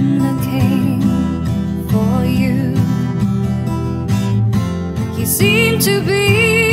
one that came for you. You seem to be